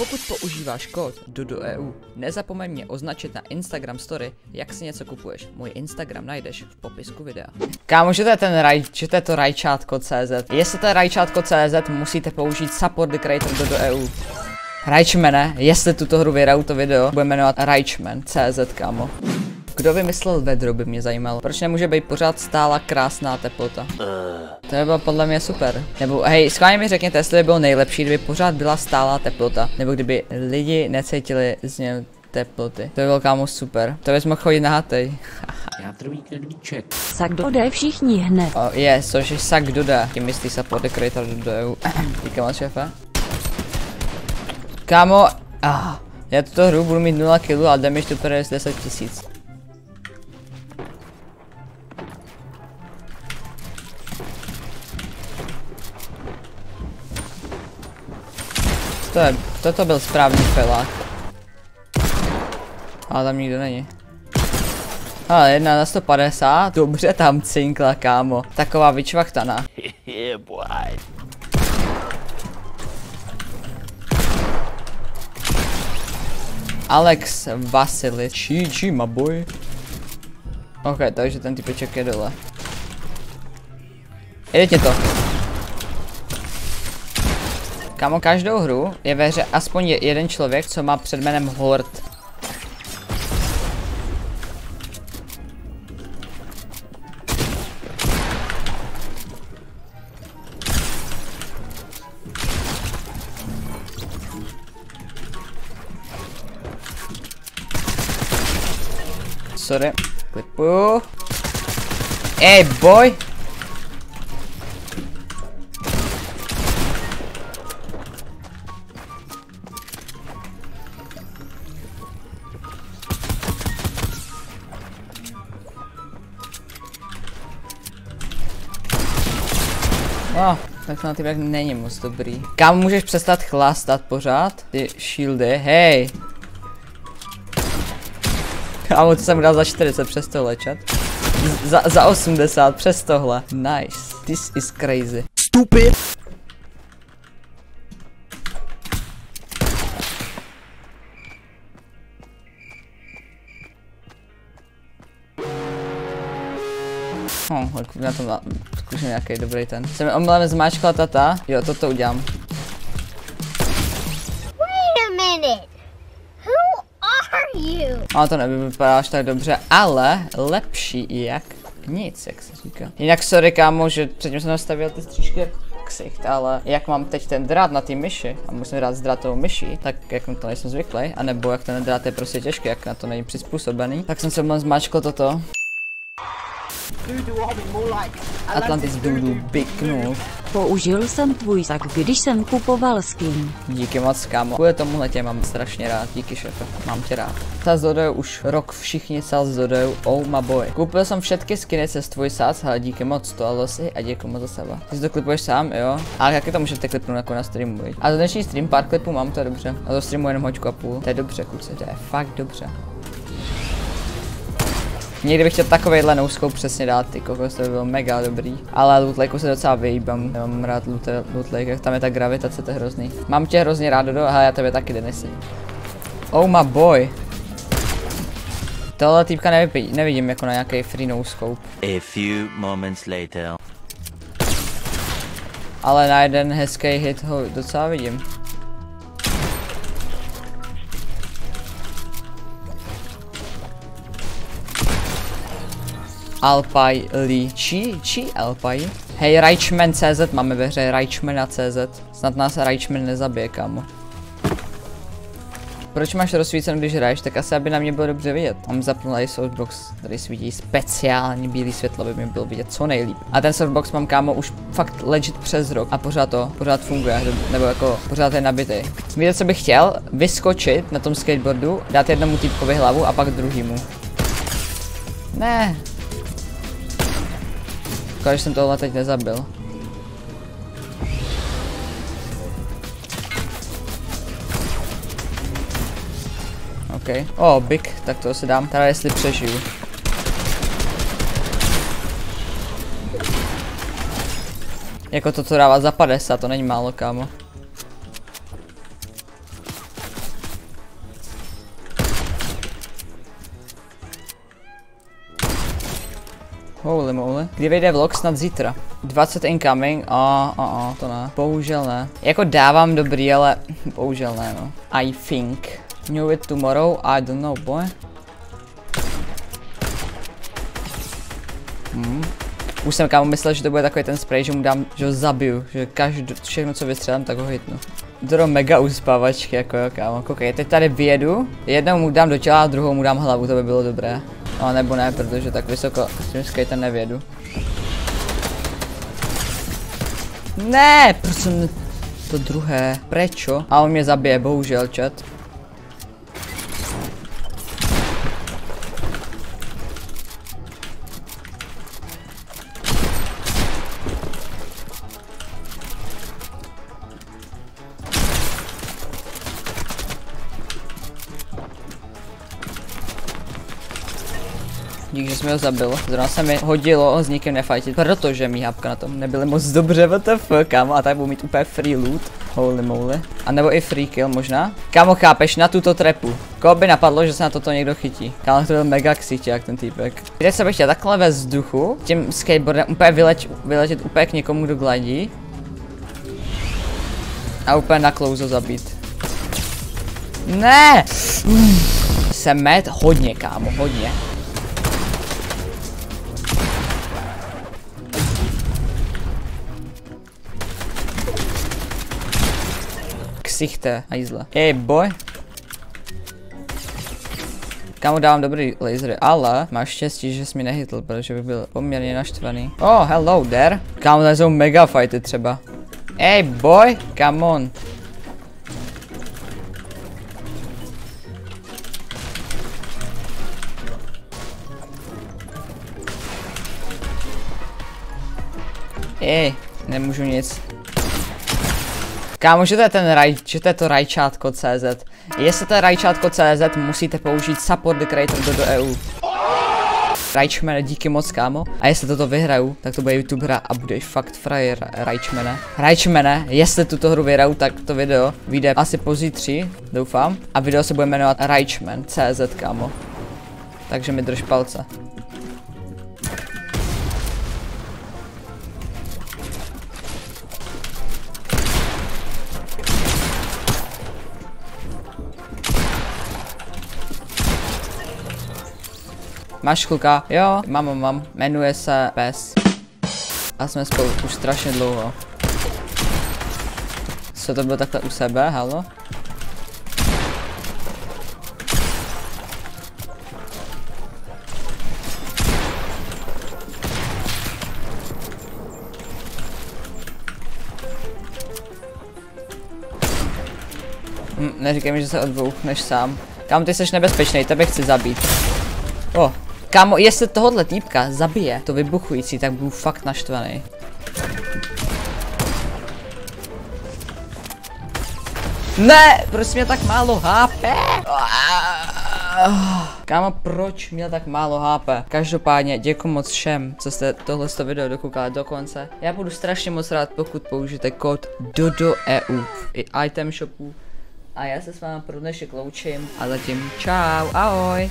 Pokud používáš kód Dodo.eu, nezapomeň mě označit na Instagram story, jak si něco kupuješ. Můj Instagram najdeš v popisku videa. Kámo, že to je to rajčátko.cz. Jestli to je rajčátko.cz, musíte použít support the creator Dodo.eu. Rajčmene, jestli tuto hru vyhraju, to video bude jmenovat Rajčmen CZ, kámo. Kdo vymyslel vedro, by mě zajímalo. Proč nemůže být pořád stála krásná teplota? To by bylo podle mě super. Nebo hej, schválně mi řekněte, jestli by bylo nejlepší, kdyby pořád byla stálá teplota. Nebo kdyby lidi necítili z něj teploty. To by bylo, kámo, super. To bys mohl chodit na hatej. SAK dodaj všichni hned. Je, což je SAK dodá. Tím myslí support the creator Dodo.eu. Díky moc, šéfe. Kámo, já tuto hru budu mít 0 kg a damage to je 10 tisíc. Toto byl správný felák. Ale tam nikdo není. Ale 1 na 150. Dobře tam cinkla, kámo. Taková vyčvachtaná. Alex Vasilis. GG, my boy. Ok, takže ten typeček je dole. Jděte to. Kámo, každou hru je ve hře aspoň jeden člověk, co má před jménem HORD. Sorry, klipuju. Ej, boj! No, tak na typek není moc dobrý. Kam můžeš přestat chlastat pořád? Ty shieldy, hej! Kámo, co jsem dal za 40 přes tohle, chat? Za 80 přes tohle. Nice. This is crazy. Stupid! No, na tom zkusím nějaký dobrý ten. Se mi omylem zmáčkla tata. Jo, toto udělám. Ale to neby vypadalo až tak dobře, ale lepší jak nic, jak se říká. Jinak sorry, kámo, že předtím jsem nastavil ty stříčky ksicht, ale jak mám teď ten drát na té myši a musím hrát s drátovou myší, tak jak na to nejsem zvyklý, anebo jak ten drát je prostě těžký, jak na to není přizpůsobený, tak jsem se omylem zmáčkl toto. Atlantis Bruno Big Null. Použil jsem tvůj sak, když jsem kupoval skin. Díky moc, kámo. Kvůli tomuhle tě mám strašně rád. Díky, šefe. Mám tě rád. Saz dodaju už rok všichni, saz dodaju Oma Boy. Koupil jsem všetky skiny se tvůj saz, ale díky moc, to losy a děkuji moc za sebe. Ty si to klipuješ sám, jo? Ale taky to můžete klipnout jako na streamu. A za dnešní stream pár klipů mám, to je dobře. A do streamu jenom hoďku a půl. To je dobře, kluci, to je fakt dobře. Někdy bych chtěl takovejhle nouskou přesně dát, ty kokos, to by bylo mega dobrý. Ale loot-lakeu se docela vyjíbám. Já mám rád loot-lake, tam je ta gravitace, to je hrozný. Mám tě hrozně rád, Dodo, ale já tebe taky, Denisi. Oh my boy. Tohle týpka nevidím jako na nějaký free noscope. A few moments later. Ale na jeden hezký hit ho docela vidím. Alpaj líčí, či Alpaj? Hej, Rajčmen CZ máme ve hře, Rajčmena CZ. Snad nás Rajčmen nezabije, kámo. Proč máš rozsvícen, když hraješ? Tak asi, aby na mě bylo dobře vidět. Mám zapnulý softbox, tady svítí speciální bílý světlo, aby mi bylo vidět co nejlíp. A ten softbox mám, kámo, už fakt legit přes rok a pořád funguje, nebo jako pořád je nabitý. Víte, co bych chtěl? Vyskočit na tom skateboardu, dát jednomu týpkovi hlavu a pak druhému. Ne. Škoda, že jsem tohle teď nezabil. OK. Oh, big, tak to si dám. Teda jestli přežiju. Jako to, co dává za 50, to není málo, kámo. Holy moly. Kdy vyjde vlog? Snad zítra. 20 incoming? A to ne. Bohužel ne. Jako dávám dobrý, ale bohužel ne, no. I think. Knew it tomorrow? I don't know, boy. Už jsem kámo myslel, že to bude takový ten spray, že mu dám, že ho zabiju, že všechno co vystřelám, tak ho hitnu. Doro mega uspávačky, jako jo kámo, koukej, teď tady vyjedu, jednou mu dám do těla a druhou mu dám hlavu, to by bylo dobré. No nebo ne, protože tak vysoko s tím skatem nevědu. Ne, proč jsem to druhé, prečo? A on mě zabije, bohužel chat. Díky, že jsi mi ho zabil. Zrovna se mi hodilo s nikým nefajtit, protože mý hápka na tom nebyly moc dobře, WTF, kámo, a tak budu mít úplně free loot. Holy moly. A nebo i free kill možná. Kámo, chápeš, na tuto trepu. Koho by napadlo, že se na toto někdo chytí. Kámo, to byl mega ksiťák, jak ten týpek. Teď se bych chtěl takhle ve vzduchu, tím skateboardem úplně vyletět úplně k někomu, kdo gladí. A úplně na close zabít. Ne! Jsem med hodně, kámo, hodně. Sichte a jízle. Ej, boj. Kámo, dávám dobrý lasery, ale máš štěstí, že jsi mi nehytl, protože by byl poměrně naštvaný. Oh, hello there. Kámo, tady jsou mega fighty třeba. Ej, boj, come on. Ej, nemůžu nic. Kámo, že to je ten rajčátko.cz. Jestli to je rajčátko.cz, musíte použít support the creator Dodo.eu. Rajčmene, díky moc, kámo. A jestli toto vyhraju, tak to bude YouTube hra a budeš fakt frajer, Rajčmene. Rajčmene, jestli tuto hru vyhraju, tak to video vyjde asi pozítří, doufám. A video se bude jmenovat Rajčmen CZ, kámo. Takže mi drž palce. Máš kluka? Jo, mám. Jmenuje se Pes. A jsme spolu už strašně dlouho. Co to bylo takhle u sebe, halo? Neříkej mi, že se odbouchneš sám. Kam ty seš nebezpečnej, tebe chci zabít. Oh. Kámo, jestli tohohle týpka zabije to vybuchující, tak budu fakt naštvaný. Ne, proč měl tak málo HP? Kámo, proč měl tak málo HP? Každopádně děkuji moc všem, co jste tohle video dokoukali do konce. Já budu strašně moc rád, pokud použijete kód DODO.EU i item shopu. A já se s vámi pro dnešek loučím a zatím čau, ahoj.